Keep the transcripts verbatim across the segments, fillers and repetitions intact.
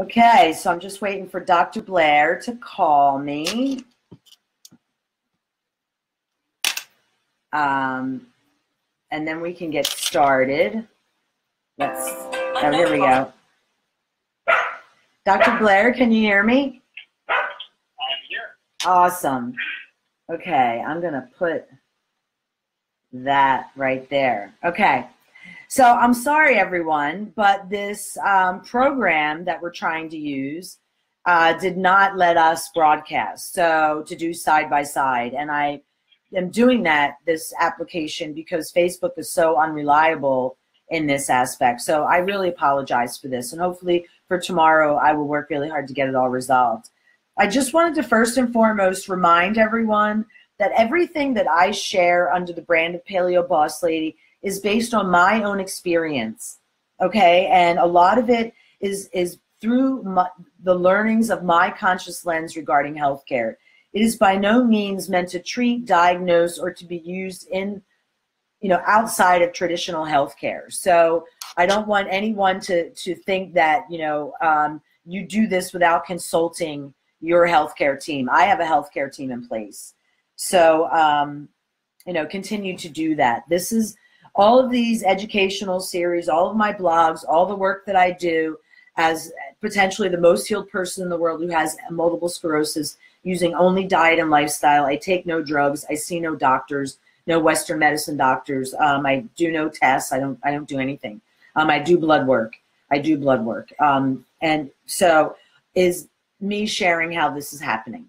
Okay, so I'm just waiting for Doctor Blair to call me. Um, and then we can get started. Let's, oh, here we go. Doctor Blair, can you hear me? I'm here. Awesome. Okay, I'm gonna put that right there. Okay, so I'm sorry everyone, but this um, program that we're trying to use uh, did not let us broadcast, so to do side by side, and I am doing that, this application, because Facebook is so unreliable in this aspect, so I really apologize for this, and hopefully for tomorrow I will work really hard to get it all resolved. I just wanted to first and foremost remind everyone that everything that I share under the brand of Paleo Boss Lady is based on my own experience, okay? And a lot of it is, is through my, the learnings of my conscious lens regarding healthcare. It is by no means meant to treat, diagnose, or to be used in, you know, outside of traditional healthcare. So I don't want anyone to, to think that, you know, um, you do this without consulting your healthcare team. I have a healthcare team in place. So, um, you know, continue to do that. This is all of these educational series, all of my blogs, all the work that I do as potentially the most healed person in the world who has multiple sclerosis using only diet and lifestyle. I take no drugs. I see no doctors, no Western medicine doctors. Um, I do no tests. I don't, I don't do anything. Um, I do blood work. I do blood work. Um, and so is me sharing how this is happening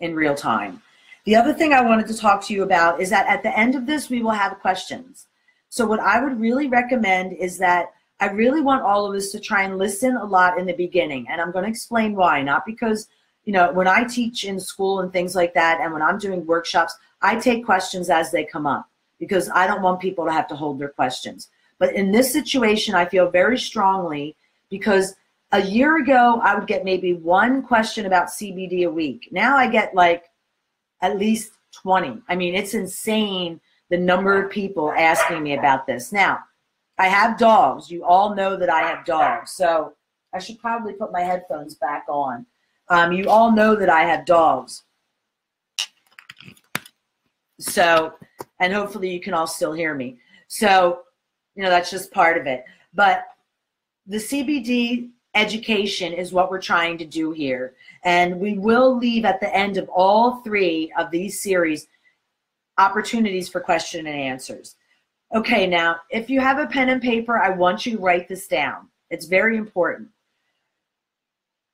in real time. The other thing I wanted to talk to you about is that at the end of this, we will have questions. So what I would really recommend is that I really want all of us to try and listen a lot in the beginning. And I'm going to explain why, not because, you know, when I teach in school and things like that, and when I'm doing workshops, I take questions as they come up because I don't want people to have to hold their questions. But in this situation, I feel very strongly because a year ago, I would get maybe one question about C B D a week. Now I get like at least twenty. I mean, it's insane the number of people asking me about this. Now, I have dogs. You all know that I have dogs. So I should probably put my headphones back on. Um, you all know that I have dogs. So, and hopefully you can all still hear me. So, you know, that's just part of it. But the C B D education is what we're trying to do here. And we will leave at the end of all three of these series opportunities for question and answers. Okay, now, if you have a pen and paper, I want you to write this down. It's very important.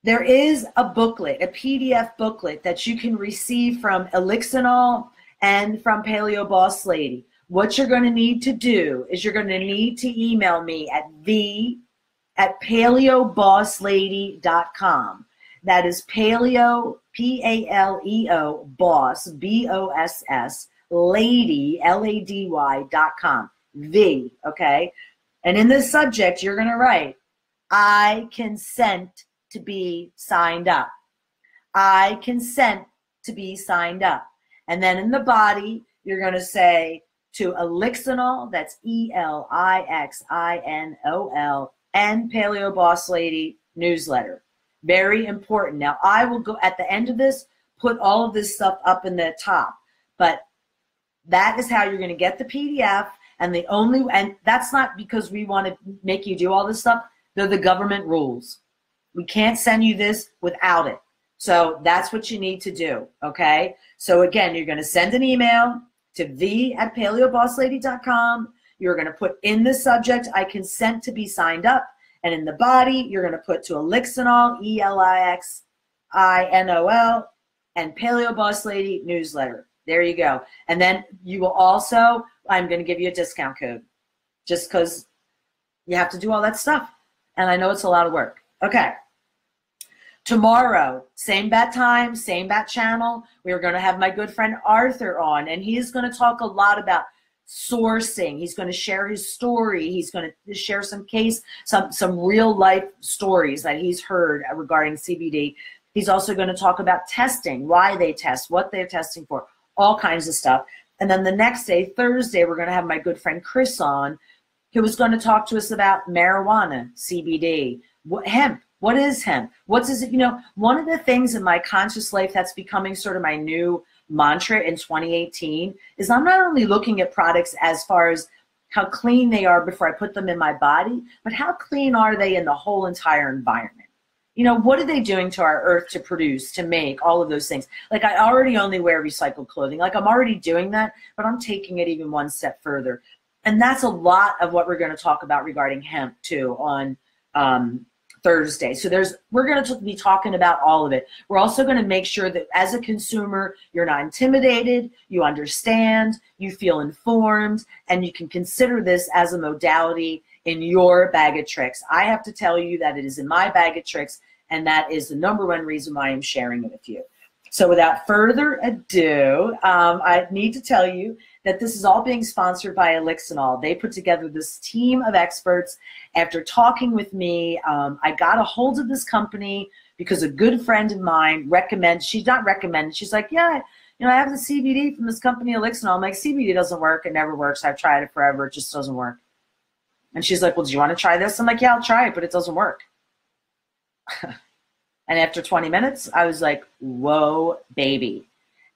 There is a booklet, a P D F booklet that you can receive from Elixinol and from Paleo Boss Lady. What you're going to need to do is you're going to need to email me at the at paleo boss lady dot com. That is paleo, P A L E O, boss, B O S S, lady, L A D Y dot com, V, okay? And in this subject, you're going to write, I consent to be signed up. I consent to be signed up. And then in the body, you're going to say to Elixinol, that's E L I X I N O L, and Paleo Boss Lady newsletter. Very important. Now, I will go at the end of this, put all of this stuff up in the top, but that is how you're going to get the P D F. And the only, and that's not because we want to make you do all this stuff. They're the government rules. We can't send you this without it. So that's what you need to do. Okay. So again, you're going to send an email to v at paleo boss lady dot com. You're going to put in the subject, I consent to be signed up. And in the body, you're going to put to Elixinol, E L I X I N O L, and Paleo Boss Lady newsletter. There you go. And then you will also, I'm going to give you a discount code just because you have to do all that stuff. And I know it's a lot of work. Okay. Tomorrow, same bat time, same bat channel, we are going to have my good friend Arthur on, and he is going to talk a lot about sourcing. He's going to share his story. He's going to share some case, some, some real life stories that he's heard regarding C B D. He's also going to talk about testing, why they test, what they're testing for, all kinds of stuff. And then the next day, Thursday, we're going to have my good friend Chris on, who is going to talk to us about marijuana, C B D, what, hemp, What is hemp? What does it, you know, one of the things in my conscious life that's becoming sort of my new mantra in twenty eighteen is I'm not only looking at products as far as how clean they are before I put them in my body, but how clean are they in the whole entire environment? You know, what are they doing to our earth to produce, to make, all of those things? Like, I already only wear recycled clothing. Like, I'm already doing that, but I'm taking it even one step further. And that's a lot of what we're going to talk about regarding hemp, too, on um, Thursday. So there's, we're going to be talking about all of it. We're also going to make sure that as a consumer, you're not intimidated, you understand, you feel informed, and you can consider this as a modality in your bag of tricks. I have to tell you that it is in my bag of tricks, and that is the number one reason why I'm sharing it with you. So without further ado, um, I need to tell you that this is all being sponsored by Elixinol. They put together this team of experts. After talking with me, um, I got a hold of this company because a good friend of mine recommends, she's not recommended, she's like, yeah, you know, I have the C B D from this company, Elixinol. I'm like, C B D doesn't work, it never works. I've tried it forever, it just doesn't work. And she's like, well, do you want to try this? I'm like, yeah, I'll try it, but it doesn't work. And after twenty minutes, I was like, whoa, baby.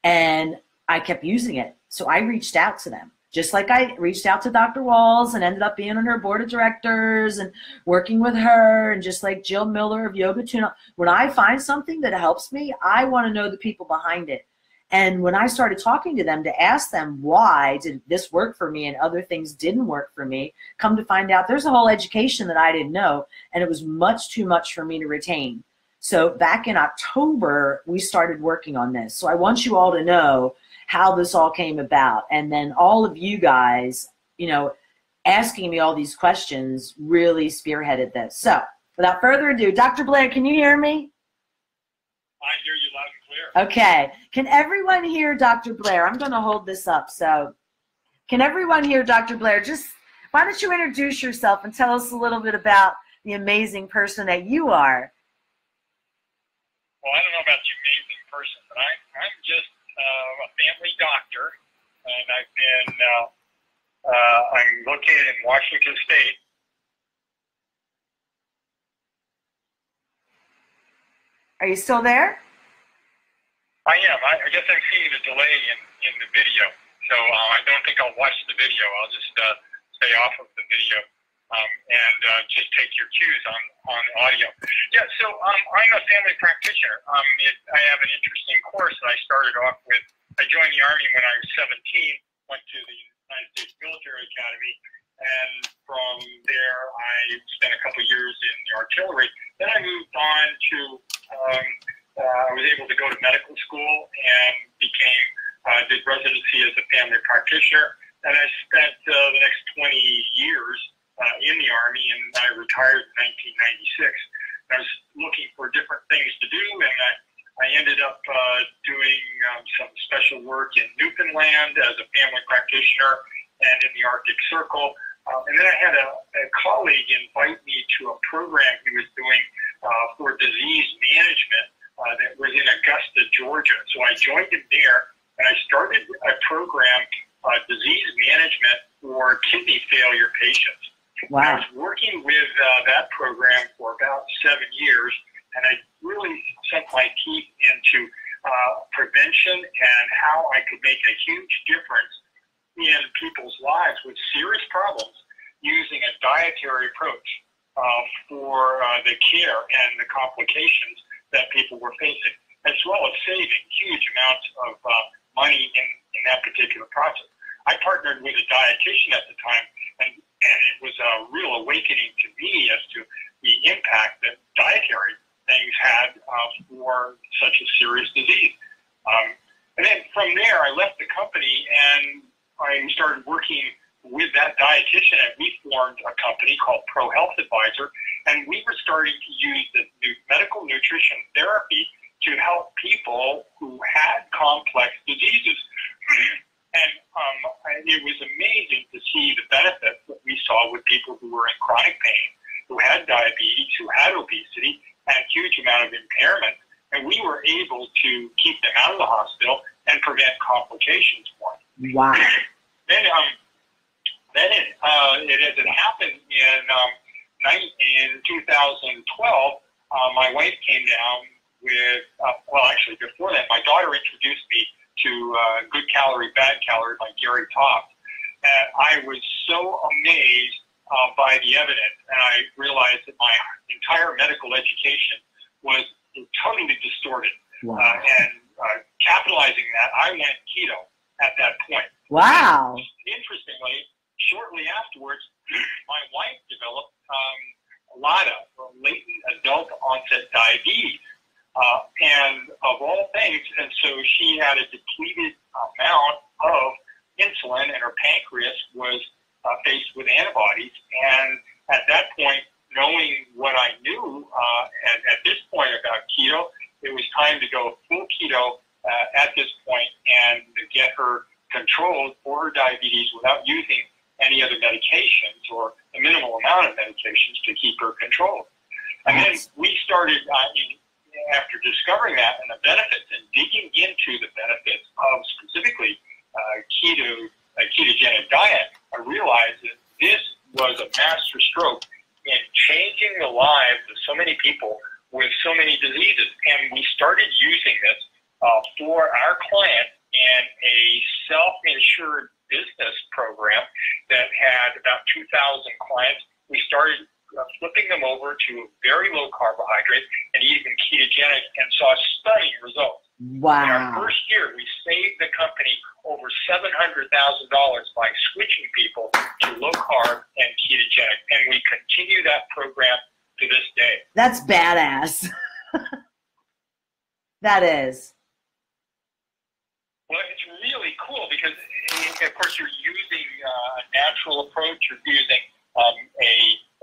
And I kept using it. So I reached out to them, just like I reached out to Doctor Wahls and ended up being on her board of directors and working with her, and just like Jill Miller of Yoga Tuna. When I find something that helps me, I want to know the people behind it. And when I started talking to them to ask them why did this work for me and other things didn't work for me, come to find out there's a whole education that I didn't know, and it was much too much for me to retain. So back in October, we started working on this. So I want you all to know how this all came about. And then all of you guys, you know, asking me all these questions really spearheaded this. So without further ado, Doctor Blair, can you hear me? I hear you loud and clear. Okay. Can everyone hear Doctor Blair? I'm going to hold this up. So can everyone hear Doctor Blair? Just why don't you introduce yourself and tell us a little bit about the amazing person that you are. Well, I don't know about the amazing person, but I, I'm just Uh, a family doctor, and I've been, uh, uh, I'm located in Washington State. Are you still there? I am. I, I guess I'm seeing a delay in, in the video, so uh, I don't think I'll watch the video. I'll just uh, stay off of the video um, and uh, just take your cues on, on audio. Yeah, so um, I'm a family practitioner. Um, it, I have an interesting course that I started off with. I joined the Army when I was seventeen, went to the United States Military Academy, and from there I spent a couple years in the artillery. Then I moved on to, um, uh, I was able to go to medical school and became, uh, did residency as a family practitioner, and I spent uh, the next twenty years Uh, in the Army, and I retired in nineteen ninety-six. I was looking for different things to do, and I, I ended up uh, doing um, some special work in Newfoundland as a family practitioner and in the Arctic Circle. Um, and then I had a, a colleague invite me to a program he was doing uh, for disease management uh, that was in Augusta, Georgia. So I joined him there, and I started a program, uh, disease management for kidney failure patients. Wow. I was working with uh, that program for about seven years, and I really sunk my teeth into uh, prevention and how I could make a huge difference in people's lives with serious problems using a dietary approach uh, for uh, the care and the complications that people were facing, as well as saving huge amounts of uh, money in, in that particular process. I partnered with a dietitian at the time, and And it was a real awakening to me as to the impact that dietary things had uh, for such a serious disease. Um, and then from there, I left the company and I started working with that dietitian, and we formed a company called Pro Health Advisor, and we were starting to use the new medical nutrition therapy to help people who had complex diseases. And um, it was amazing to see the benefits that we saw with people who were in chronic pain, who had diabetes, who had obesity, and a huge amount of impairment. And we were able to keep them out of the hospital and prevent complications for them. Wow. Then, um, then it, uh, it, as it happened in, um, in two thousand twelve, uh, my wife came down with, uh, well, actually before that, my daughter introduced me to uh, Good Calorie, Bad Calorie by Gary Taubes. And I was so amazed uh, by the evidence, and I realized that my entire medical education was totally distorted. Wow. Uh, and uh, capitalizing that, I went keto at that point. Wow. And interestingly, shortly afterwards, my wife developed um, LADA, or latent adult onset diabetes, uh, and of all things, and so she had a depleted amount of insulin, and her pancreas was uh, faced with antibodies. And at that point, knowing what I knew uh, at, at this point about keto, it was time to go full keto uh, at this point and get her controlled for her diabetes without using any other medications or a minimal amount of medications to keep her controlled. And then we started, I mean, after discovering that and the benefits and digging into the benefits of specifically uh, keto, a ketogenic diet, I realized that this was a master stroke in changing the lives of so many people with so many diseases. And we started using this uh, for our clients in a self-insured business program that had about two thousand clients. We started uh, flipping them over to very low carbohydrates and even ketogenic, and saw stunning results. Wow. In our first year, we saved the company over seven hundred thousand dollars by switching people to low carb and ketogenic, and we continue that program to this day. That's badass. That is. Well, it's really cool because, of course, you're using uh, a natural approach. You're using um, a,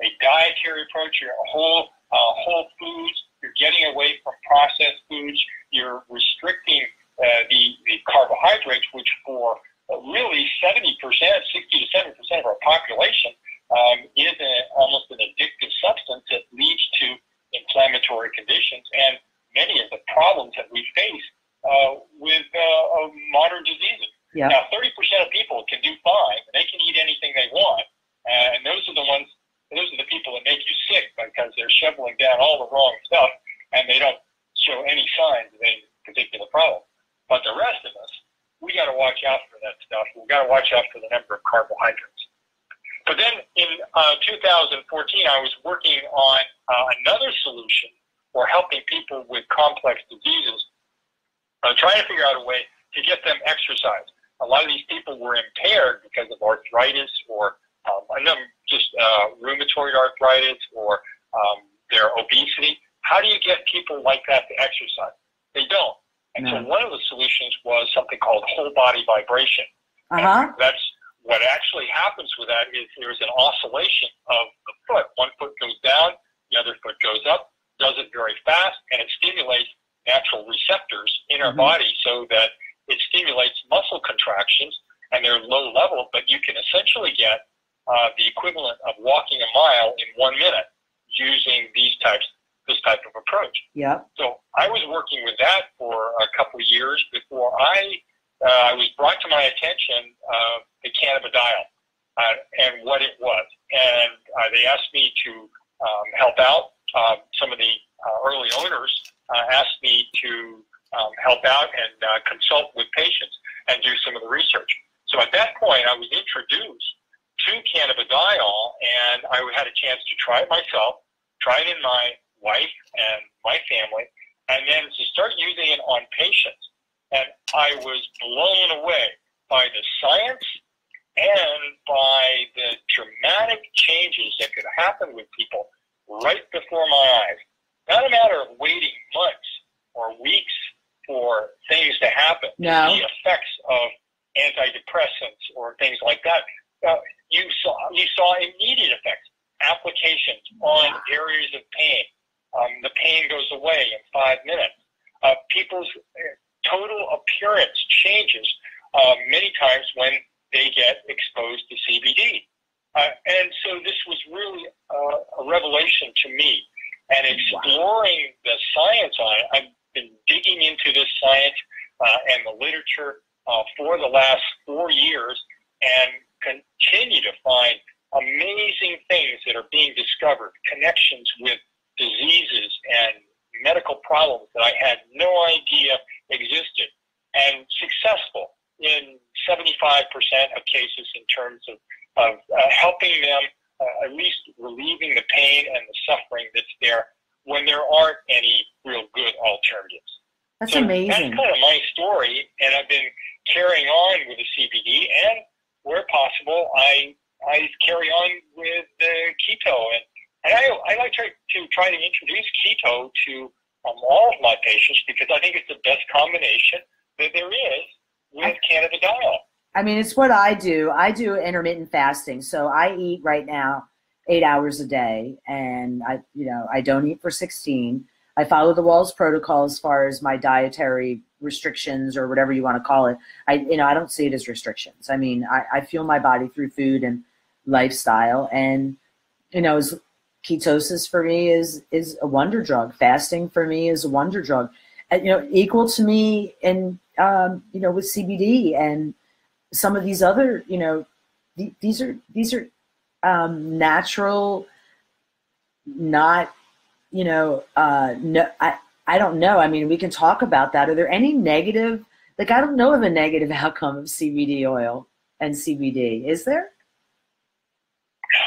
a dietary approach. You're a whole uh, whole foods. You're getting away from processed foods. You're restricting uh, the, the carbohydrates, which for really seventy percent, sixty to seventy percent of our population um, is a, almost an addictive substance that leads to inflammatory conditions and many of the problems that we face Uh, with uh, modern diseases. Yep. Now, thirty percent of people can do fine. They can eat anything they want. Uh, and those are the ones, those are the people that make you sick because they're shoveling down all the wrong stuff and they don't show any signs of any particular problem. But the rest of us, we got to watch out for that stuff. We've got to watch out for the number of carbohydrates. But then in uh, two thousand fourteen, I was working on uh, another solution for helping people with complex diseases. Uh, trying to figure out a way to get them exercise. A lot of these people were impaired because of arthritis or um, just uh, rheumatoid arthritis or um, their obesity. How do you get people like that to exercise? They don't. And mm-hmm. so one of the solutions was something called whole body vibration. Uh-huh. That's what actually happens with that is there's an oscillation of the foot. One foot goes down, the other foot goes up, does it very fast, and it stimulates natural receptors in our mm-hmm. body so that it stimulates muscle contractions, and they're low level, but you can essentially get uh, the equivalent of walking a mile in one minute using these types, this type of approach. Yeah. So I was working with that for a couple of years before I, uh, I was brought to my attention uh, the cannabidiol uh, and what it was. And uh, they asked me to um, help out um, some of the uh, early owners Uh, asked me to um, help out and uh, consult with patients and do some of the research. So at that point, I was introduced to cannabidiol, and I had a chance to try it myself, try it in my wife and my family, and then to start using it on patients. And I was blown away by the science and by the dramatic changes that could happen with people right before my eyes. Not a matter of waiting months or weeks for things to happen. No. The effects of antidepressants or things like that. Uh, you saw you saw immediate effects, applications on areas of pain. Um, the pain goes away in five minutes. Uh, people's total appearance changes uh, many times when they get exposed to C B D. Uh, and so this was really uh, a revelation to me. And exploring the science on it, I've been digging into this science uh, and the literature uh, for the last four years and continue to find amazing things that are being discovered, connections with diseases and medical problems that I had no idea existed, and successful in seventy-five percent of cases in terms of, of uh, helping them, uh, at least relieving the pain and the suffering that's there when there aren't any real good alternatives. That's so amazing. That's kind of my story, and I've been carrying on with the C B D, and where possible, I I carry on with the keto, and, and I, I like to, to try to introduce keto to um, all of my patients, because I think it's the best combination that there is with cannabidiol. I mean, it's what I do. I do intermittent fasting, so I eat right now eight hours a day, and I, you know, I don't eat for sixteen. I follow the Wahls protocol as far as my dietary restrictions or whatever you want to call it. I, you know, I don't see it as restrictions. I mean, I, I fuel my body through food and lifestyle, and, you know, as ketosis for me is, is a wonder drug. Fasting for me is a wonder drug, and, you know, equal to me in, um, you know, with C B D and some of these other, you know, th these are, these are, um, natural, not, you know, uh, no, I, I don't know. I mean, we can talk about that. Are there any negative, like, I don't know of a negative outcome of C B D oil and C B D. Is there?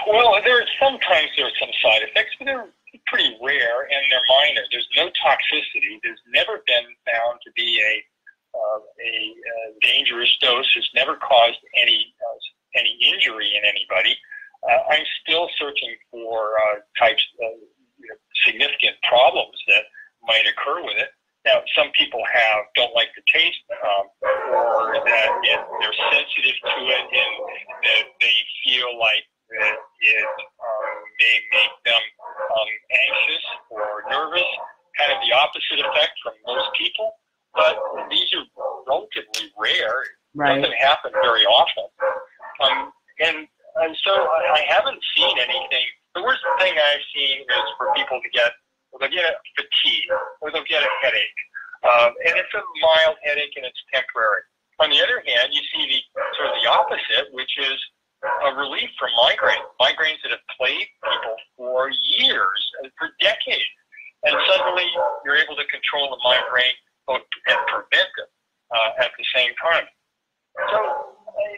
Well, there sometimes there are some side effects, but they're pretty rare and they're minor. There's no toxicity. There's never been found to be a uh, a uh, dangerous dose. It's never caused any uh, any injury in anybody. Uh, I'm still searching for uh, types of you know, significant problems that might occur with it. Now, some people have don't like the taste, um, or that it, they're sensitive to it, and that they feel like that it um, may make them um, anxious or nervous, kind of the opposite effect from most people. But these are relatively rare. Right. It doesn't happen very often. Um, and, and so I, I haven't seen anything. The worst thing I've seen is for people to get They'll get fatigue, or they'll get a headache, um, and it's a mild headache and it's temporary. On the other hand, you see the sort of the opposite, which is a relief from migraine, migraines that have plagued people for years and for decades, and suddenly you're able to control the migraine and prevent it uh, at the same time. So,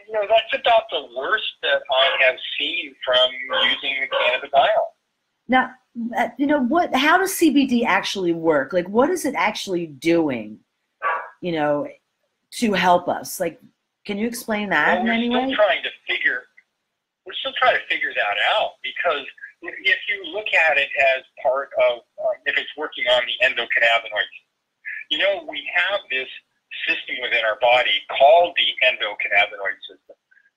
you know, that's about the worst that I have seen from using the cannabidiol. Now, you know, what, how does C B D actually work? Like, what is it actually doing, you know, to help us? Like, can you explain that well, in any way? We're still trying to figure, we're still trying to figure that out, because if you look at it as part of, uh, if it's working on the endocannabinoid, you know, we have this system within our body called the endocannabinoid system,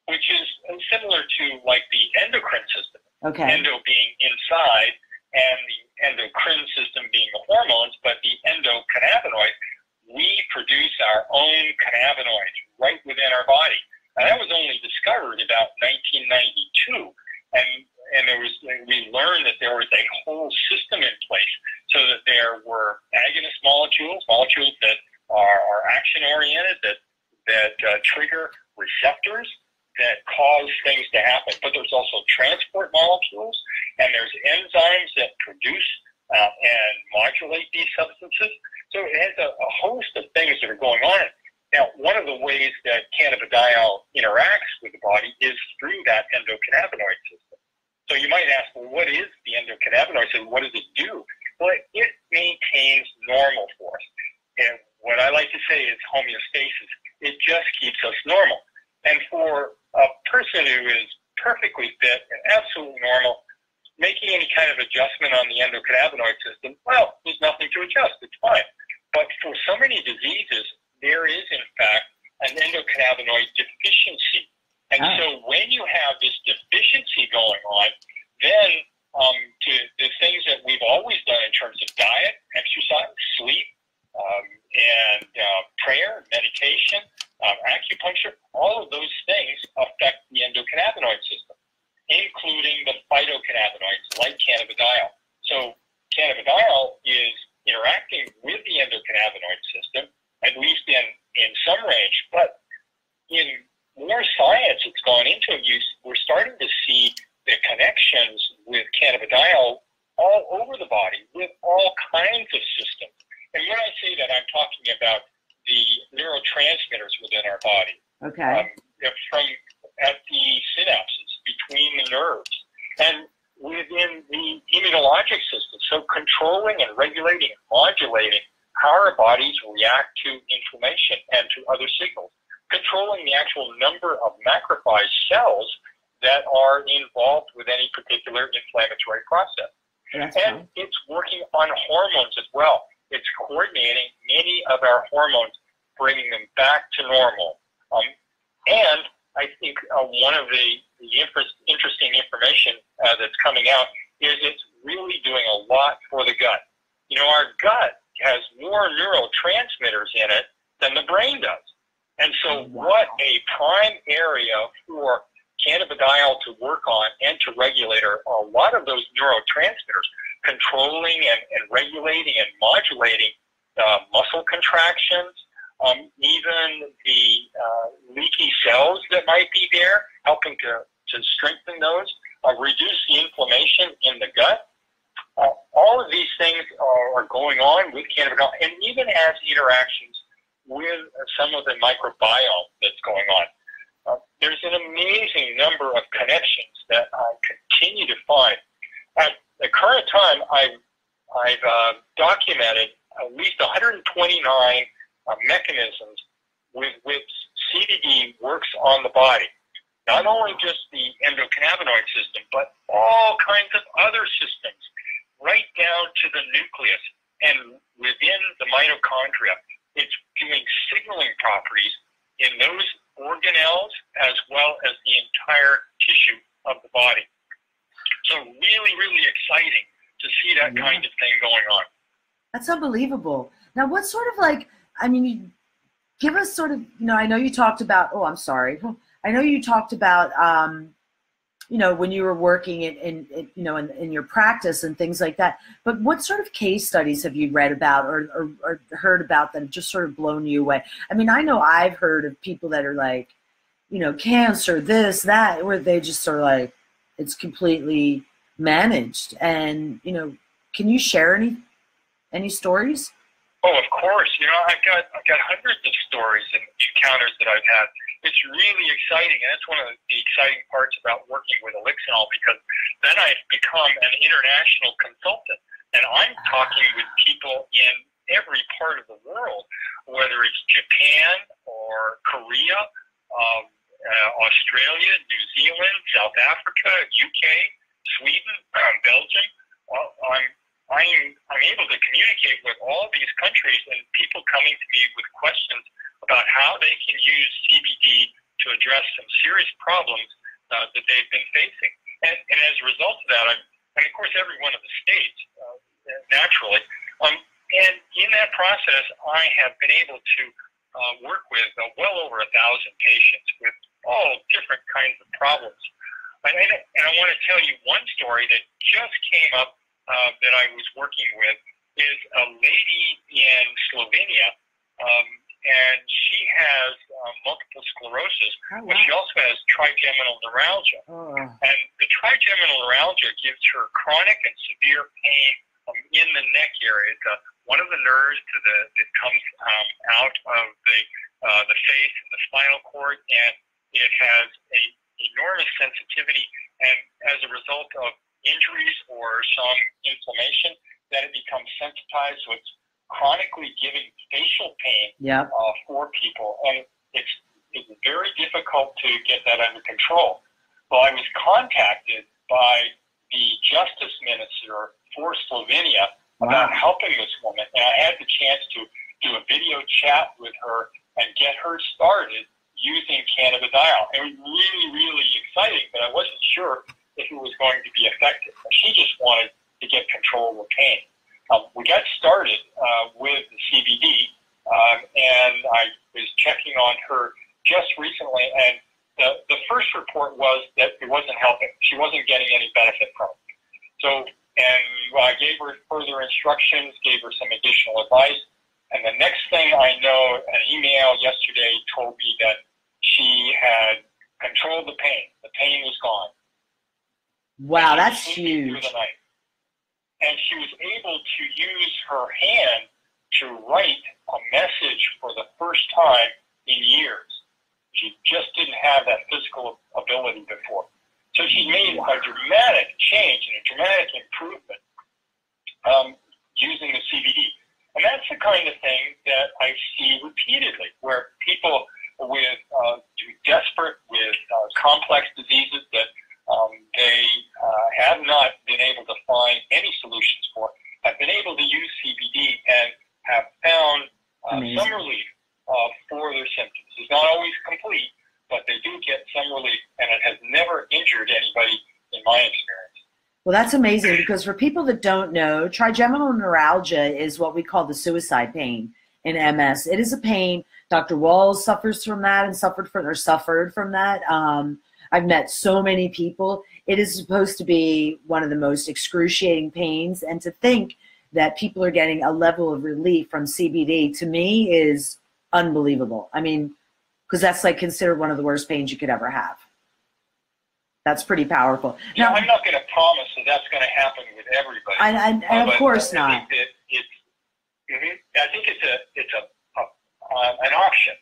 which is similar to, like, the endocrine system. Okay. Endo being inside, and the endocrine system being the hormones, but the endocannabinoid, we produce our own cannabinoids right within our body. And that was only discovered about nineteen ninety-two, and and there was we learned that there was a whole system in place, so that there were agonist molecules, molecules that are, are action-oriented, that that uh, trigger receptors that cause things to happen. But there's also transport molecules, and there's enzymes that produce uh, and modulate these substances. So it has a, a host of things that are going on. Now, one of the ways that cannabidiol interacts with the body is through that endocannabinoid system. So you might ask, well, what is the endocannabinoid system? What does it do? Well, it maintains normal for us. And what I like to say is homeostasis. It just keeps us normal. And for a person who is perfectly fit and absolutely normal, making any kind of adjustment on the endocannabinoid system, well, there's nothing to adjust. It's fine. But for so many diseases, there is, in fact, an endocannabinoid deficiency. And oh. so when you have this deficiency going on, then um, to the things that we've always done in terms of diet, exercise, sleep, um, and uh, prayer, meditation, Um, acupuncture, all of those things affect the endocannabinoid system, including the phytocannabinoids like cannabidiol. So cannabidiol is interacting with the endocannabinoid system, at least in, in some range, but in more science that's gone into use, we're starting to see the connections with cannabidiol all all over the body with all kinds of systems. And when I say that, I'm talking about the neurotransmitters within our body. Okay. Um, from at the synapses between the nerves and within the immunologic system. So controlling and regulating and modulating how our bodies react to inflammation and to other signals. Controlling the actual number of macrophage cells that are involved with any particular inflammatory process. That's and nice. It's working on hormones as well. It's coordinating many of our hormones, bringing them back to normal. Um, and I think uh, one of the, the interesting information uh, that's coming out is it's really doing a lot for the gut. You know, our gut has more neurotransmitters in it than the brain does. And so wow. what a prime area for cannabidiol to work on and to regulate are a lot of those neurotransmitters, controlling and, and regulating and modulating uh, muscle contractions, um, even the uh, leaky cells that might be there, helping to, to strengthen those, uh, reduce the inflammation in the gut. Uh, all of these things are, are going on with cannabidiol and even has interactions with some of the microbiome that's going on. Uh, there's an amazing number of connections that I continue to find. At the current time, I've, I've uh, documented at least one hundred twenty-nine uh, mechanisms with which C B D works on the body. Not only just the endocannabinoid system, but all kinds of other systems, right down to the nucleus and within the mitochondria. It's doing signaling properties in those organelles as well as the entire tissue of the body. So really, really exciting to see that yeah. kind of thing going on. That's unbelievable. Now, what sort of like, I mean, give us sort of, you know, I know you talked about, oh, I'm sorry. I know you talked about, um, you know, when you were working in, in, in you know, in, in your practice and things like that. But what sort of case studies have you read about or, or, or heard about that have just sort of blown you away? I mean, I know I've heard of people that are like, you know, cancer, this, that, where they just are like, it's completely managed. And, you know, can you share any any stories? Oh, of course. You know, I've got, I've got hundreds of stories and encounters that I've had. It's really exciting, and that's one of the exciting parts about working with Elixinol, because then I've become an international consultant, and I'm talking with people in every part of the world, whether it's Japan or Korea, um, uh, Australia, New Zealand, South Africa, U K, Sweden, um, Belgium. Uh, I'm, I'm, I'm able to communicate with all these countries and people coming to me with questions about how they can use C B D to address some serious problems uh, that they've been facing. And, and as a result of that, I'm, and of course every one of the states, uh, naturally, um, and in that process, I have been able to uh, work with uh, well over a thousand patients with all different kinds of problems. And, and, and I want to tell you one story that just came up uh, that I was working with, is a lady in Slovenia, um, and she has uh, multiple sclerosis, oh, wow. but she also has trigeminal neuralgia. Oh. And the trigeminal neuralgia gives her chronic and severe pain um, in the neck area. It's uh, one of the nerves to the, that comes um, out of the, uh, the face and the spinal cord, and it has an enormous sensitivity. And as a result of injuries or some inflammation, then it becomes sensitized, so it's chronically giving facial pain yep. uh, for people, and it's, it's very difficult to get that under control. Well, I was contacted by the Justice Minister for Slovenia wow. about helping this woman, and I had the chance to do a video chat with her and get her started using cannabidiol. It was really, really exciting, but I wasn't sure if it was going to be effective. She just wanted to get control of pain. Um, we got started uh, with the C B D, um, and I was checking on her just recently, and the, the first report was that it wasn't helping. She wasn't getting any benefit from it. So, and I gave her further instructions, gave her some additional advice, and the next thing I know, an email yesterday told me that she had controlled the pain. The pain was gone. Wow, that's huge. and she was able to use her hand to write a message for the first time in years. She just didn't have that physical ability before. So she made a dramatic change and a dramatic improvement um, using the C B D. And that's the kind of thing that I see repeatedly, where people with uh, desperate, with uh, complex diseases that um, they uh, have not been able to find any solutions for, have been able to use C B D and have found uh, some relief uh, for their symptoms. It's not always complete, but they do get some relief, and it has never injured anybody in my experience. Well, that's amazing, because for people that don't know, trigeminal neuralgia is what we call the suicide pain in M S. It is a pain. Doctor Wahls suffers from that and suffered from, or suffered from that. Um, I've met so many people. It is supposed to be one of the most excruciating pains, and to think that people are getting a level of relief from C B D, to me, is unbelievable. I mean, because that's like considered one of the worst pains you could ever have. That's pretty powerful. Now, yeah, I'm not going to promise that that's going to happen with everybody. I, I, and uh, of course I not. Think it, it's, mm-hmm, I think it's a it's a, a uh, an option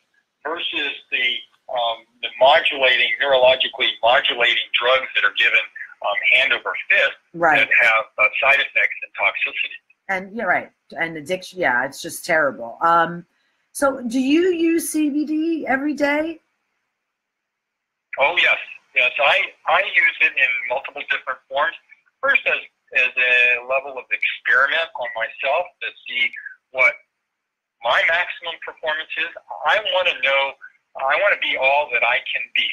versus the um, the modulating neurologically modulating drugs that are given um, hand over fist, right, that have uh, side effects and toxicity. And you're right, and addiction. Yeah, it's just terrible. Um, so do you use C B D every day? Oh yes. Yes, I, I use it in multiple different forms. First, as, as a level of experiment on myself to see what my maximum performance is. I want to know, I want to be all that I can be.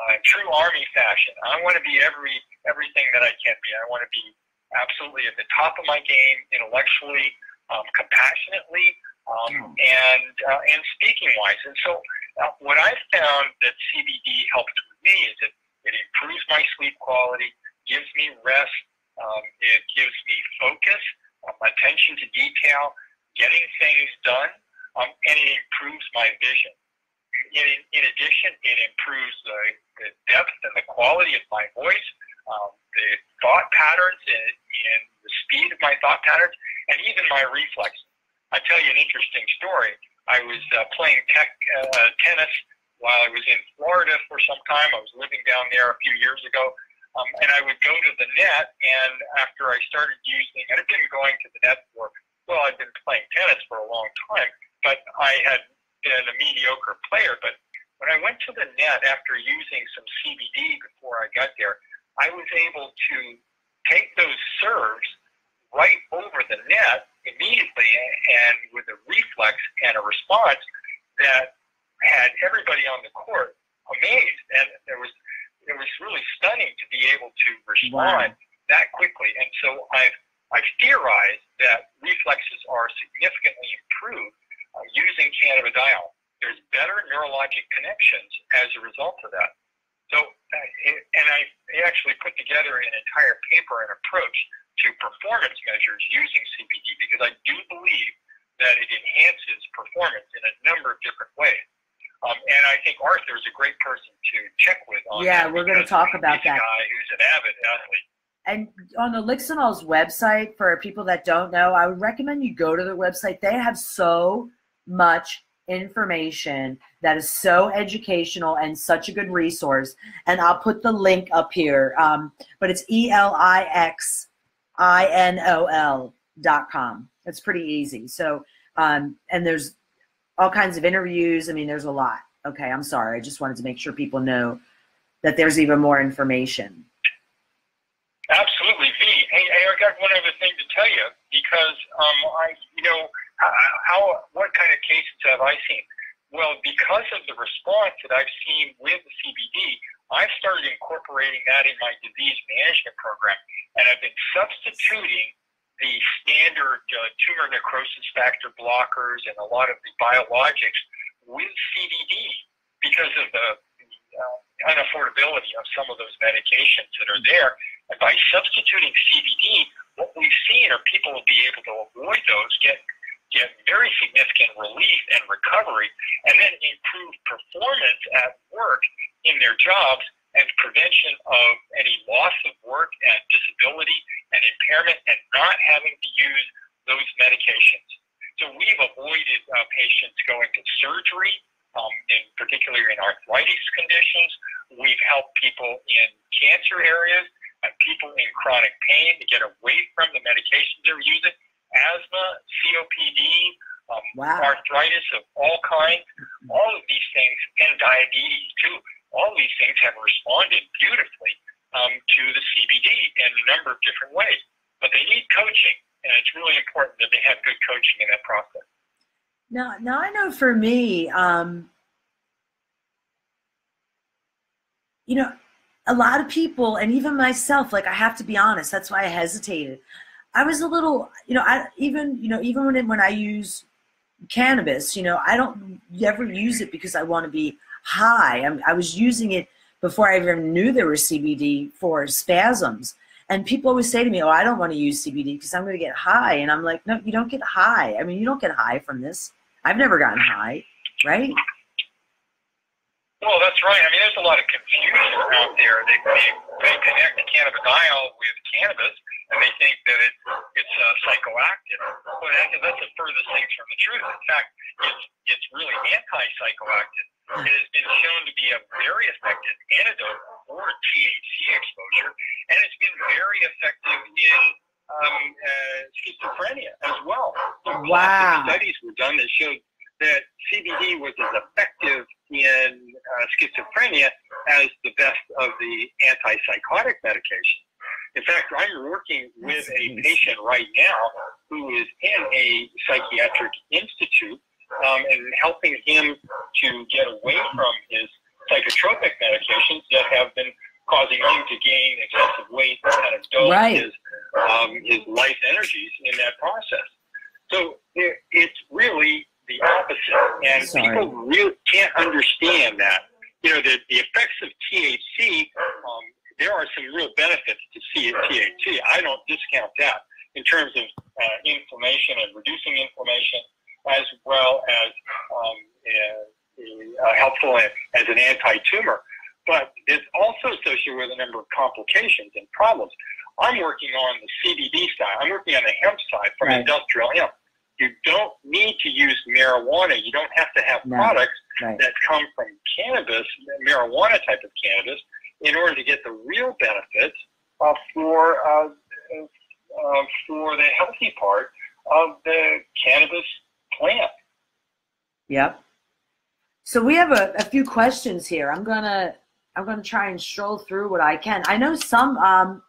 Uh, in true Army fashion, I want to be every everything that I can be. I want to be absolutely at the top of my game, intellectually, um, compassionately, um, and, uh, and speaking-wise. And so uh, what I've found that C B D helps with me is it, it improves my sleep quality, gives me rest, um, it gives me focus, um, attention to detail, getting things done, um, and it improves my vision. In, in addition, it improves the, the depth and the quality of my voice, um, the thought patterns and, and the speed of my thought patterns, and even my reflexes. I'll tell you an interesting story. I was uh, playing tech, uh, tennis while I was in Florida for some time. I was living down there a few years ago, um, and I would go to the net, and after I started using, I'd been going to the net for, well, I'd been playing tennis for a long time, but I had been a mediocre player. But when I went to the net after using some C B D before I got there, I was able to take those serves right over the net immediately, and with a reflex and a response that had everybody on the court amazed, and there was it was really stunning to be able to respond wow. that quickly. And so I've I've theorized that reflexes are significantly improved uh, using cannabidiol. There's better neurologic connections as a result of that. So, uh, it, and I actually put together an entire paper and approach to performance measures using C B D, because I do believe that it enhances performance in a number of different ways. Um, and I think Arthur is a great person to check with on yeah, that. We're going to talk about that. He's a guy who's an avid athlete. And on Elixinol's website, for people that don't know, I would recommend you go to their website. They have so much information that is so educational and such a good resource. And I'll put the link up here. Um, but it's E L I X I N O L dot com. It's pretty easy. So, um, and there's all kinds of interviews. I mean, there's a lot. Okay, I'm sorry. I just wanted to make sure people know that there's even more information. Absolutely, V. Hey, I got one other thing to tell you, because um, I, you know, how, what kind of cases have I seen? Well, because of the response that I've seen with C B D, I've started incorporating that in my disease management program, and I've been substituting the standard uh, tumor necrosis factor blockers and a lot of the biologics with C B D because of the, the uh, unaffordability of some of those medications that are there. And by substituting C B D, what we've seen are people will be able to avoid those, get, get very significant relief and recovery, and then improve performance at work in their jobs and prevention of any loss of work and disability and impairment and not having to use those medications. So we've avoided uh, patients going to surgery, um, in particular in arthritis conditions. We've helped people in cancer areas and people in chronic pain to get away from the medications they're using, asthma, C O P D, um, wow. arthritis of all kinds, all of these things, and diabetes too. All these things have responded beautifully um, to the C B D in a number of different ways. But they need coaching, and it's really important that they have good coaching in that process. Now, now I know for me, um, you know, a lot of people, and even myself, like I have to be honest, that's why I hesitated. I was a little, you know, I even, you know, even when, when I use cannabis, you know, I don't ever use it because I want to be high. I'm, I was using it before I even knew there was C B D for spasms. And people always say to me, oh, I don't want to use C B D because I'm going to get high. And I'm like, no, you don't get high. I mean, you don't get high from this. I've never gotten high, right? Well, that's right. I mean, there's a lot of confusion out there. They, they, they connect cannabidiol with cannabis, and they think that it, it's uh, psychoactive. Well, that's the furthest things from the truth. In fact, it's, it's really anti-psychoactive. It has been shown to be a very effective antidote for T H C exposure, and it's been very effective in um, uh, schizophrenia as well. So wow. Lots of studies were done that showed that C B D was as effective in uh, schizophrenia as the best of the antipsychotic medication. In fact, I'm working with a patient right now who is in a psychiatric institute, Um, and helping him to get away from his psychotropic medications that have been causing him to gain excessive weight and kind of dull right. his, um, his life energies in that process. So it, it's really the opposite, and Sorry. people really can't understand that. You know, the, the effects of T H C, um, there are some real benefits to T H C. I don't discount that in terms of uh, inflammation and reducing inflammation, as well as um, uh, uh, helpful as an anti-tumor. But it's also associated with a number of complications and problems. I'm working on the C B D side. I'm working on the hemp side from right. industrial hemp. You don't need to use marijuana. You don't have to have no. products right. that come from cannabis, marijuana type of cannabis, in order to get the real benefits uh, for, uh, uh, for the healthy part of the cannabis plant. Yep. So we have a, a few questions here. I'm gonna I'm gonna try and stroll through what I can. I know some. Um,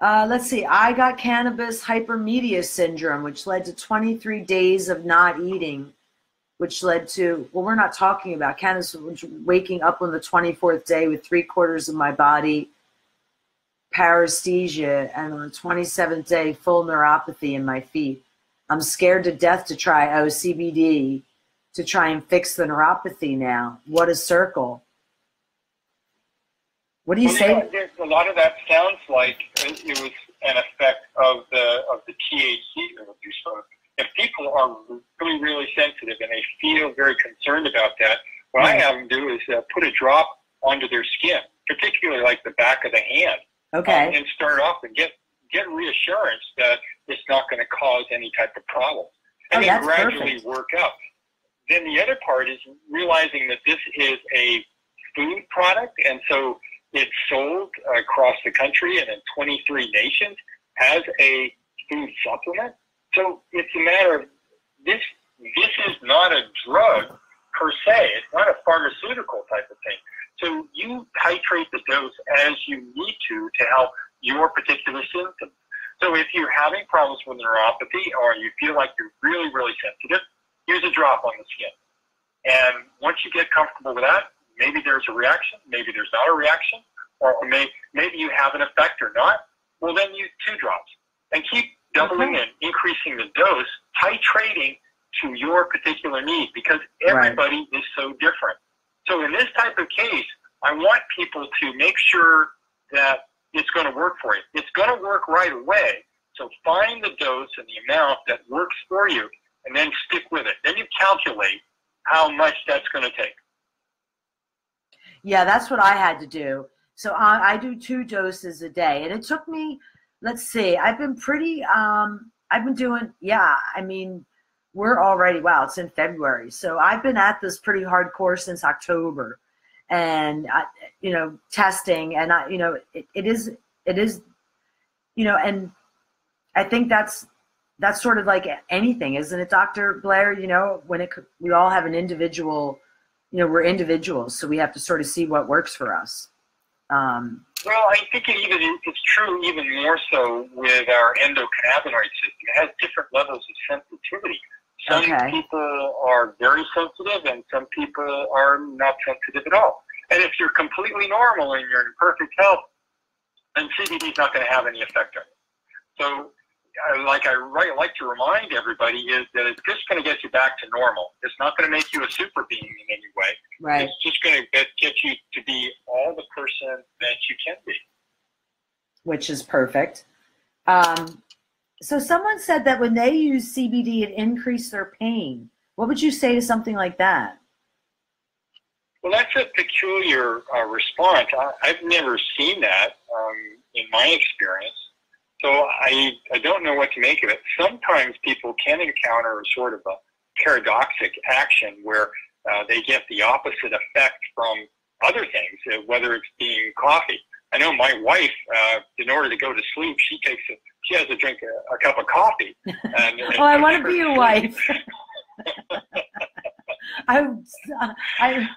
uh, let's see. I got cannabis hypermedia syndrome, which led to twenty-three days of not eating, which led to well, we're not talking about cannabis. Waking up on the twenty-fourth day with three quarters of my body paresthesia, and on the twenty-seventh day, full neuropathy in my feet. I'm scared to death to try O C B D to try and fix the neuropathy now. What a circle. What do you well, say? You know, there's a lot of that sounds like it was an effect of the of the T H C. If people are really, really sensitive and they feel very concerned about that, what right. I have them do is uh, put a drop onto their skin, particularly like the back of the hand, okay, um, and start off and get, get reassurance that it's not going to cause any type of problem. And oh, then gradually perfect. work up. Then the other part is realizing that this is a food product, and so it's sold across the country and in twenty-three nations as a food supplement. So it's a matter of this, this is not a drug per se. It's not a pharmaceutical type of thing. So you titrate the dose as you need to to help your particular symptoms. So if you're having problems with neuropathy or you feel like you're really, really sensitive, use a drop on the skin. And once you get comfortable with that, maybe there's a reaction, maybe there's not a reaction, or may, maybe you have an effect or not. Well, then use two drops. And keep doubling okay. and increasing the dose, titrating to your particular need, because everybody right. is so different. So in this type of case, I want people to make sure that it's going to work for you. It's going to work right away. So find the dose and the amount that works for you, and then stick with it. Then you calculate how much that's going to take. Yeah, that's what I had to do. So I, I do two doses a day, and it took me, let's see, I've been pretty, um, I've been doing, yeah, I mean, we're already, wow, it's in February. So I've been at this pretty hardcore since October, and, I, you know, testing, and I, you know, it, it is, it is, you know, and I think that's, that's sort of like anything, isn't it, Doctor Blair? You know, when it, we all have an individual, you know, we're individuals, so we have to sort of see what works for us. Um, well, I think it even, it's true even more so with our endocannabinoid system. It has different levels of sensitivity. Some okay. people are very sensitive, and some people are not sensitive at all. And if you're completely normal and you're in perfect health, then C B D is not going to have any effect on you. So, like I like to remind everybody, is that it's just going to get you back to normal. It's not going to make you a super being in any way. Right. It's just going to get you to be all the person that you can be. Which is perfect. Um, so someone said that when they use C B D, it increased their pain. What would you say to something like that? Well, that's a peculiar uh, response. I, I've never seen that um, in my experience. So I, I don't know what to make of it. Sometimes people can encounter a sort of a paradoxic action where uh, they get the opposite effect from other things, whether it's being coffee. I know my wife, uh, in order to go to sleep, she takes a, she has to drink a, a cup of coffee. And, oh, I want to be your wife. I, I,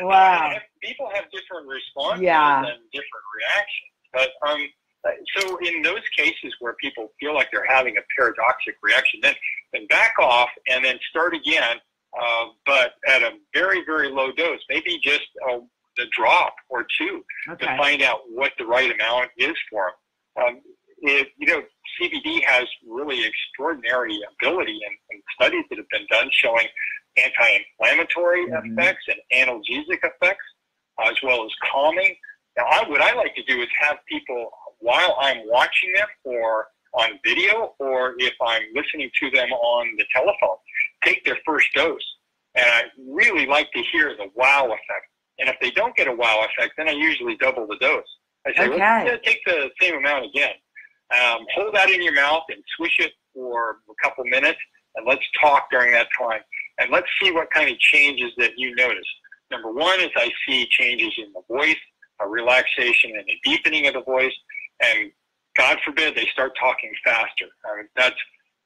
wow. Have, people have different responses yeah. and different reactions. But um, so in those cases where people feel like they're having a paradoxic reaction, then, then back off and then start again, uh, but at a very, very low dose, maybe just a, a drop or two okay. to find out what the right amount is for them. Um, it, you know, C B D has really extraordinary ability, and, and studies that have been done showing anti-inflammatory mm-hmm. effects and analgesic effects, as well as calming. Now, I, what I like to do is have people, while I'm watching them or on video, or if I'm listening to them on the telephone, take their first dose. And I really like to hear the wow effect. And if they don't get a wow effect, then I usually double the dose. I say, okay. well, take the same amount again. Um, hold that in your mouth and swish it for a couple minutes, and let's talk during that time. And let's see what kind of changes that you notice. Number one is I see changes in the voice, a relaxation and a deepening of the voice, and God forbid they start talking faster. I mean, that's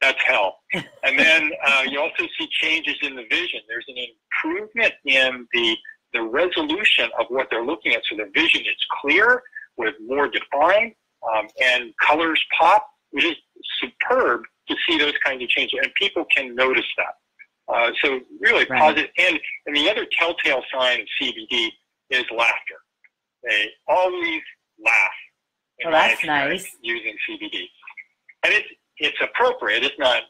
that's hell. And then uh, you also see changes in the vision. There's an improvement in the the resolution of what they're looking at, so the vision is clear, with more defined, um, and colors pop, which is superb to see those kinds of changes, and people can notice that. Uh, so really right. positive. And, and the other telltale sign of C B D is laughter. They always laugh. Oh, that's nice. Using C B D, and it's it's appropriate. It's not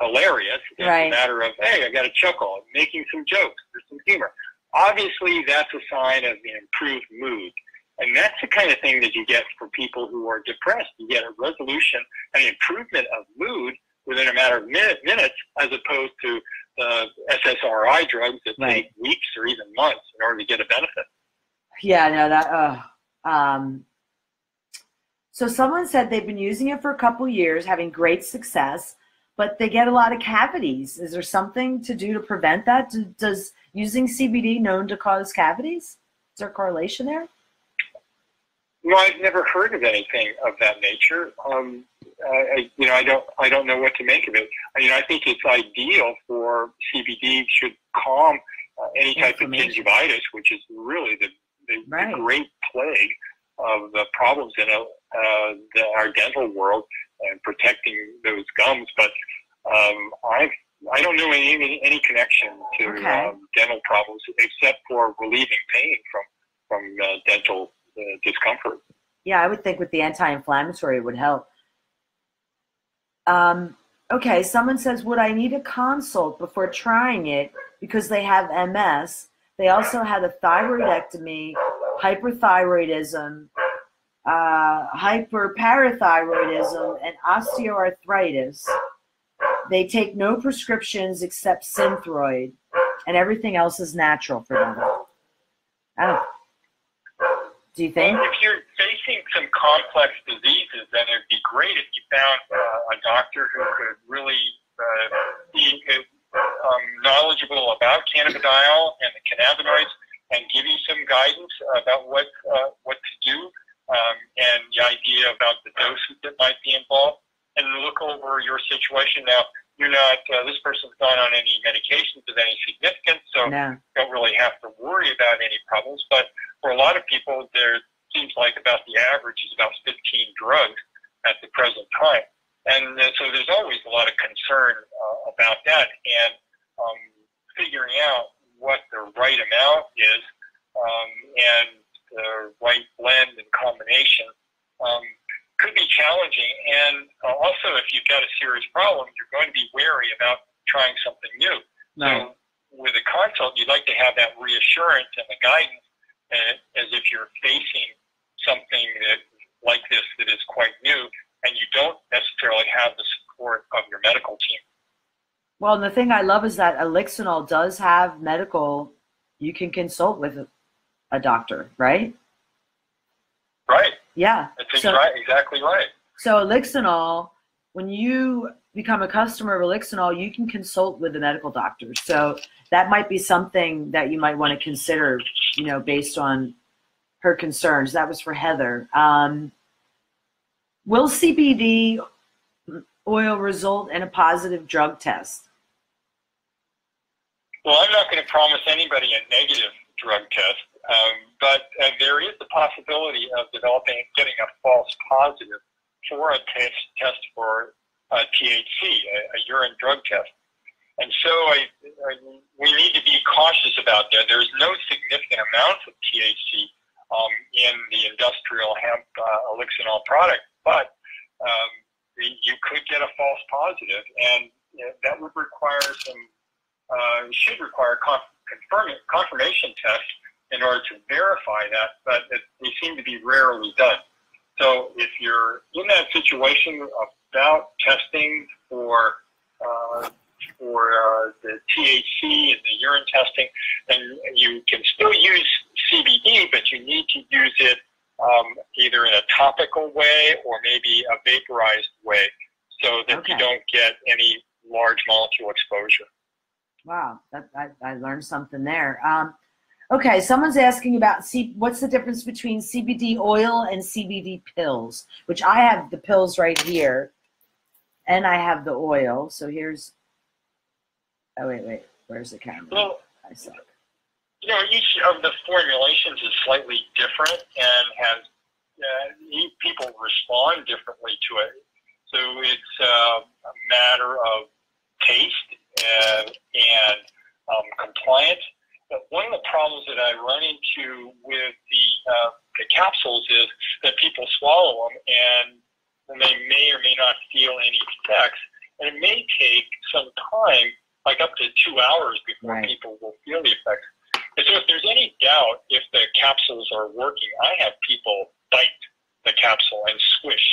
hilarious. It's right. a matter of, hey, I got to chuckle. I'm making some jokes. There's some humor. Obviously, that's a sign of an improved mood, and that's the kind of thing that you get for people who are depressed. You get a resolution, an improvement of mood within a matter of minute, minutes, as opposed to the S S R I drugs that right. take weeks or even months in order to get a benefit. Yeah, no, that, uh, um, so someone said they've been using it for a couple years, having great success, but they get a lot of cavities. Is there something to do to prevent that? Do, does using C B D known to cause cavities? Is there a correlation there? No, I've never heard of anything of that nature. Um, I, you know, I don't, I don't know what to make of it. I mean, I think it's ideal for C B D should calm uh, any type of gingivitis, which is really the The, right. the great plague of the problems in a, uh, the, our dental world, and protecting those gums. But um, I I don't know any any connection to okay. um, dental problems except for relieving pain from from uh, dental uh, discomfort. Yeah, I would think with the anti-inflammatory it would help. Um, okay, someone says, would I need a consult before trying it because they have M S? They also had a thyroidectomy, hyperthyroidism, uh, hyperparathyroidism, and osteoarthritis. They take no prescriptions except Synthroid. and everything else is natural for them. Oh. Do you think? Well, if you're facing some complex diseases, then it'd be great if you found uh, a doctor who could really uh, be uh, um, knowledgeable about cannabidiol and the cannabinoids and give you some guidance about what uh, what to do um, and the idea about the doses that might be involved, and look over your situation. Now, you're not, uh, this person's not on any medications of any significance, so no. Don't really have to worry about any problems. But for a lot of people, there seems like about the average is about fifteen drugs at the present time. And uh, so there's always a lot of concern uh, about that, and um, figuring out what the right amount is um, and the right blend and combination um, could be challenging. And also, if you've got a serious problem, you're going to be wary about trying something new. No. So with a consult, you'd like to have that reassurance and the guidance and, as if you're facing something that, like this that is quite new, and you don't necessarily have the support of your medical team. Well, and the thing I love is that Elixinol does have medical, you can consult with a doctor, right? Right. Yeah. That's so, right, exactly right. So Elixinol, when you become a customer of Elixinol, you can consult with the medical doctor. So that might be something that you might want to consider, you know, based on her concerns. That was for Heather. Um, will C B D oil result in a positive drug test? Well, I'm not going to promise anybody a negative drug test. Um, but uh, there is the possibility of developing, getting a false positive for a test, test for uh, T H C, a, a urine drug test. And so I, I, we need to be cautious about that. There's no significant amounts of T H C um, in the industrial hemp uh, Elixinol product, but um, you could get a false positive, and you know, that would require some, uh, should require confirm, confirmation tests in order to verify that, but it, they seem to be rarely done. So if you're in that situation about testing for uh, for uh, the T H C and the urine testing, then you can still use C B D, but you need to use it um, either in a topical way or maybe a vaporized way so that okay. you don't get any large molecule exposure. Wow, that, I, I learned something there. Um, Okay, someone's asking about C what's the difference between C B D oil and C B D pills, which I have the pills right here, and I have the oil. So here's, oh, wait, wait, where's the camera? Well, I suck. You know, each of the formulations is slightly different and has, uh, people respond differently to it. So it's uh, a matter of taste and, and um, compliance. But one of the problems that I run into with the, uh, the capsules is that people swallow them and they may or may not feel any effects. And it may take some time, like up to two hours before right. people will feel the effects. And so if there's any doubt if the capsules are working, I have people bite the capsule and swish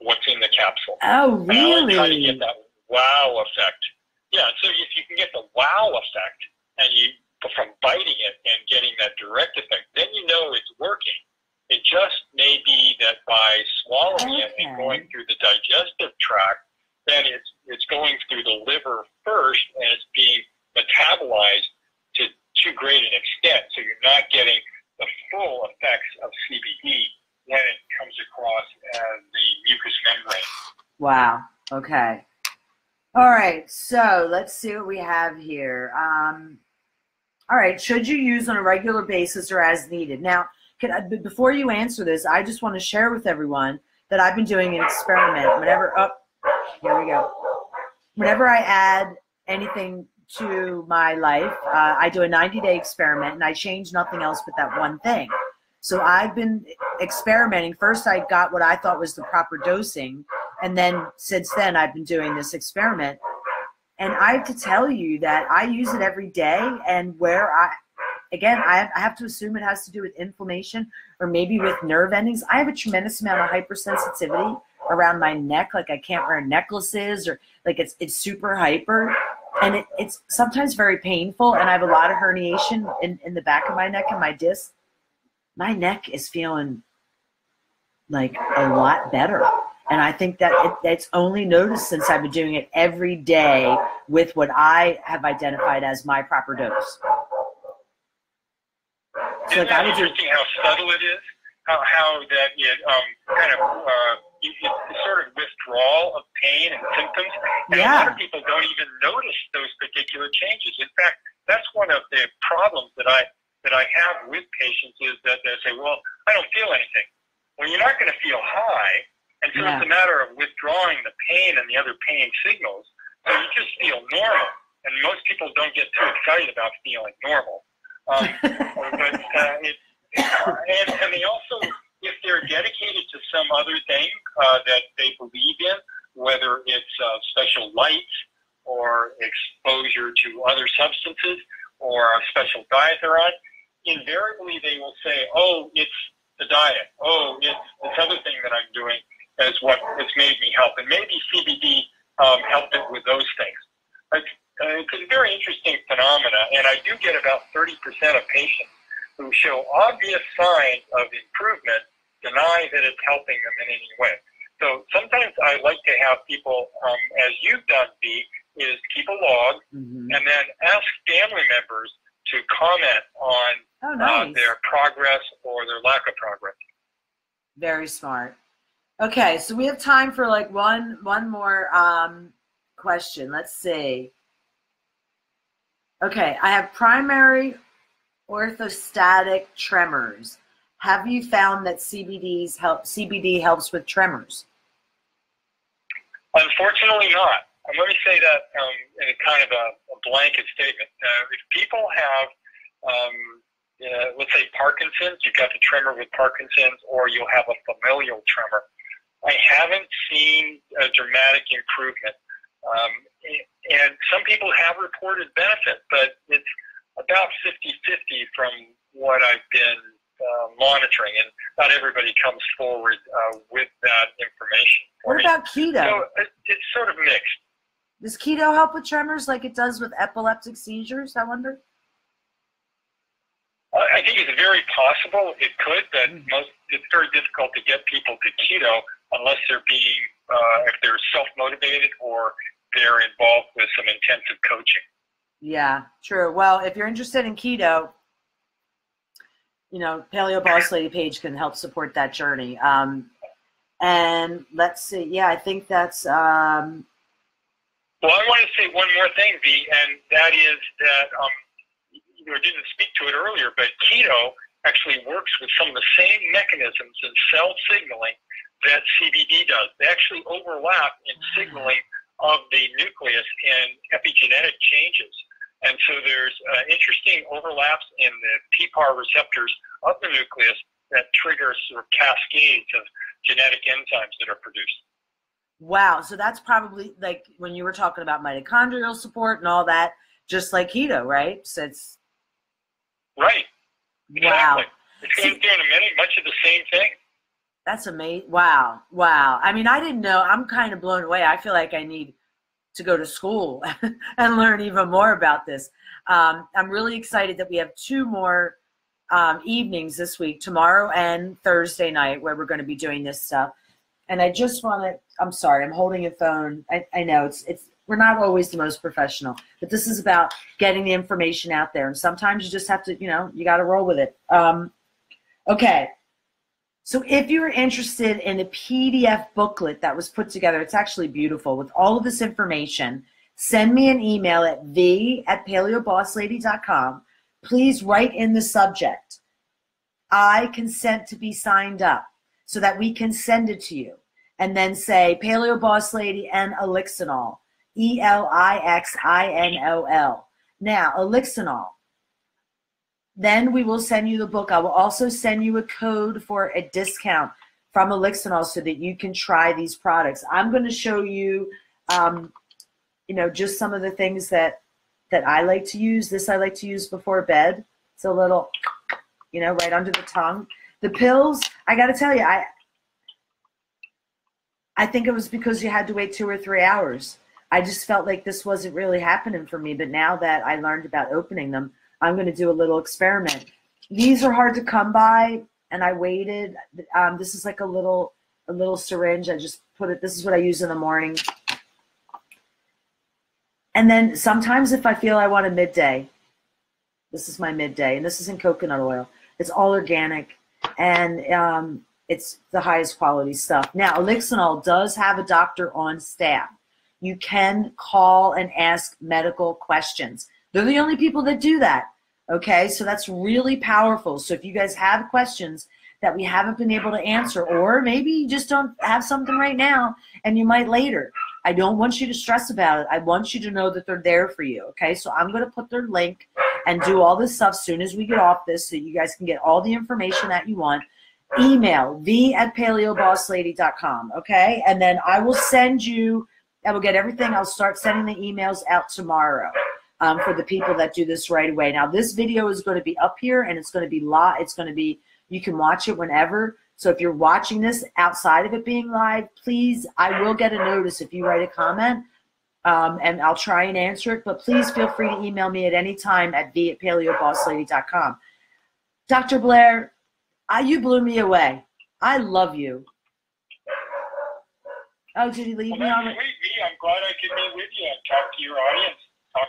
what's in the capsule. Oh, really? And I try to get that wow effect. Yeah, so if you can get the wow effect and you from biting it and getting that direct effect, then you know it's working. It just may be that by swallowing okay. it and going through the digestive tract, then it's it's going through the liver first and it's being metabolized to too great an extent. So you're not getting the full effects of C B D when it comes across uh, the mucous membrane. Wow. Okay. All right. So let's see what we have here. Um, All right, should you use on a regular basis or as needed? Now, can I, before you answer this, I just want to share with everyone that I've been doing an experiment. Whenever, oh, here we go. Whenever I add anything to my life, uh, I do a ninety day experiment, and I change nothing else but that one thing. So I've been experimenting. First, I got what I thought was the proper dosing, and then since then, I've been doing this experiment. And I have to tell you that I use it every day, and where I, again, I have to assume it has to do with inflammation or maybe with nerve endings. I have a tremendous amount of hypersensitivity around my neck, like I can't wear necklaces or like it's, it's super hyper. and it, it's sometimes very painful, and I have a lot of herniation in, in the back of my neck and my disc. My neck is feeling like a lot better. And I think that it, it's only noticed since I've been doing it every day with what I have identified as my proper dose. So it's like interesting how subtle it is, how, how that it um, kind of uh, it, it's sort of withdrawal of pain and symptoms. And yeah. A lot of people don't even notice those particular changes. In fact, that's one of the problems that I that I have with patients is that they say, "Well, I don't feel anything." Well, you're not going to feel high. And so yeah. It's a matter of withdrawing the pain and the other pain signals, so you just feel normal. And most people don't get too excited about feeling normal. Um, but uh, it, uh, and, and they also, if they're dedicated to some other thing uh, that they believe in, whether it's uh, special lights or exposure to other substances or a special diet they're on, invariably they will say, "Oh, it's the diet. Oh, it's this other thing that I'm doing." As what has made me help, and maybe C B D um, helped it with those things. It's, uh, it's a very interesting phenomena, and I do get about thirty percent of patients who show obvious signs of improvement, deny that it's helping them in any way. So sometimes I like to have people, um, as you've done, B, is keep a log, mm-hmm. and then ask family members to comment on oh, nice. uh, their progress or their lack of progress. Very smart. Okay, so we have time for like one one more um, question. Let's see. Okay, I have primary orthostatic tremors. Have you found that C B Ds help? C B D helps with tremors? Unfortunately, not. And let me say that um, in a kind of a, a blanket statement. Uh, if people have, um, uh, let's say, Parkinson's, you've got the tremor with Parkinson's, or you'll have a familial tremor. I haven't seen a dramatic improvement, um, and some people have reported benefit, but it's about fifty fifty from what I've been uh, monitoring, and not everybody comes forward uh, with that information. What about keto? So it, it's sort of mixed. Does keto help with tremors like it does with epileptic seizures, I wonder? I think it's very possible it could, but most, it's very difficult to get people to keto unless they're being, uh, if they're self-motivated or they're involved with some intensive coaching. Yeah, true. Well, if you're interested in keto, you know, Paleo Boss Lady page can help support that journey. Um, and let's see. Yeah, I think that's... Um, well, I want to say one more thing, V, and that is that um, you didn't speak to it earlier, but keto actually works with some of the same mechanisms in cell signaling that C B D does. They actually overlap in signaling of the nucleus and epigenetic changes. And so there's uh, interesting overlaps in the P P A R receptors of the nucleus that trigger sort of cascades of genetic enzymes that are produced. Wow. So that's probably like when you were talking about mitochondrial support and all that, just like keto, right? So it's right. Exactly. Wow. It's doing much of the same thing. That's amazing. Wow. Wow. I mean, I didn't know. I'm kind of blown away. I feel like I need to go to school and learn even more about this. Um, I'm really excited that we have two more um, evenings this week, tomorrow and Thursday night, where we're going to be doing this stuff. And I just want to, I'm sorry, I'm holding a phone. I, I know it's, it's, we're not always the most professional, but this is about getting the information out there. And sometimes you just have to, you know, you got to roll with it. Um, okay. So if you're interested in the P D F booklet that was put together, it's actually beautiful with all of this information, send me an email at v at paleo boss lady dot com. Please write in the subject, "I consent to be signed up," so that we can send it to you. And then say Paleo Boss Lady and Elixinol, E L I X I N O L. Now, Elixinol. Then we will send you the book. I will also send you a code for a discount from Elixinol so that you can try these products. I'm going to show you, um, you know, just some of the things that, that I like to use. This I like to use before bed. It's a little, you know, right under the tongue. The pills, I got to tell you, I, I think it was because you had to wait two or three hours. I just felt like this wasn't really happening for me. But now that I learned about opening them, I'm going to do a little experiment. These are hard to come by, and I waited. Um, this is like a little a little syringe. I just put it, this is what I use in the morning. And then sometimes if I feel I want a midday, this is my midday, and this is in coconut oil. It's all organic, and um, it's the highest quality stuff. Now, Elixinol does have a doctor on staff. You can call and ask medical questions. They're the only people that do that, okay? So that's really powerful. So if you guys have questions that we haven't been able to answer, or maybe you just don't have something right now and you might later, I don't want you to stress about it. I want you to know that they're there for you, okay? So I'm going to put their link and do all this stuff soon as we get off this so you guys can get all the information that you want. Email v at paleo boss lady dot com, okay? And then I will send you, I will get everything. I'll start sending the emails out tomorrow. Um, for the people that do this right away. Now, this video is going to be up here, and it's going to be live. It's going to be, you can watch it whenever. So if you're watching this outside of it being live, please, I will get a notice if you write a comment, um, and I'll try and answer it. But please feel free to email me at any time at v at paleo boss lady dot com. Doctor Blair, I, you blew me away. I love you. Oh, did you leave well, me on? Great, V. I'm glad I could be with you and talk to your audience.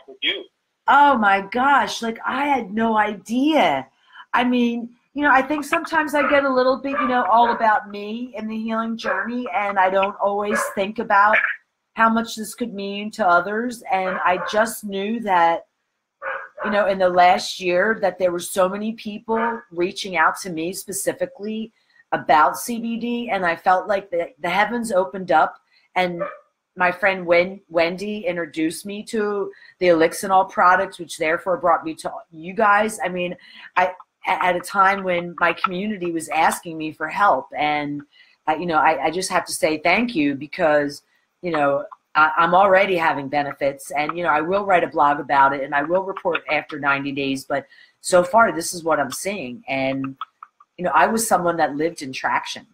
With you. Oh my gosh, like I had no idea. I mean, you know, I think sometimes I get a little bit, you know, all about me in the healing journey, and I don't always think about how much this could mean to others. And I just knew that, you know, in the last year that there were so many people reaching out to me specifically about C B D, and I felt like the, the heavens opened up. And my friend Wendy introduced me to the Elixinol products, which therefore brought me to you guys. I mean, I at a time when my community was asking me for help, and uh, you know, I, I just have to say thank you, because you know I, I'm already having benefits, and you know I will write a blog about it, and I will report after ninety days. But so far, this is what I'm seeing, and you know, I was someone that lived in traction.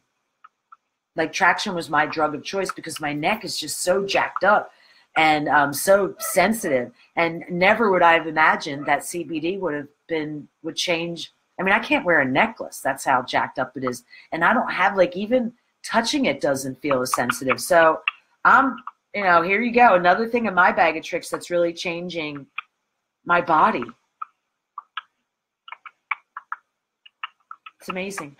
Like traction was my drug of choice, because my neck is just so jacked up and um, so sensitive. And never would I have imagined that C B D would have been, would change. I mean, I can't wear a necklace. That's how jacked up it is. And I don't have, like, even touching it doesn't feel as sensitive. So I'm, you know, here you go. Another thing in my bag of tricks that's really changing my body. It's amazing.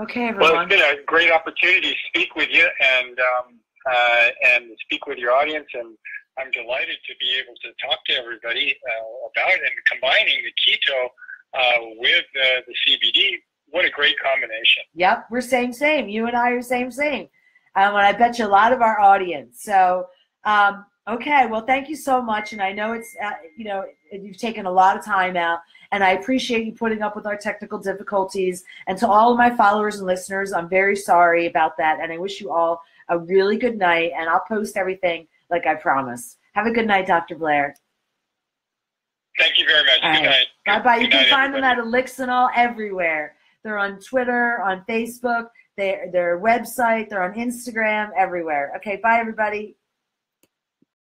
Okay, everyone. Well, it's been a great opportunity to speak with you and um, uh, and speak with your audience, and I'm delighted to be able to talk to everybody uh, about it, and combining the keto uh, with uh, the C B D. What a great combination! Yep, we're same same. You and I are same same, um, and I bet you a lot of our audience. So um, okay, well, thank you so much, and I know it's uh, you know you've taken a lot of time out. And I appreciate you putting up with our technical difficulties. And to all of my followers and listeners, I'm very sorry about that. And I wish you all a really good night. And I'll post everything like I promised. Have a good night, Doctor Blair. Thank you very much. All right. Good night. Bye-bye. You can find them at Elixinol everywhere. They're on Twitter, on Facebook, their website, they're on Instagram, everywhere. Okay, bye, everybody.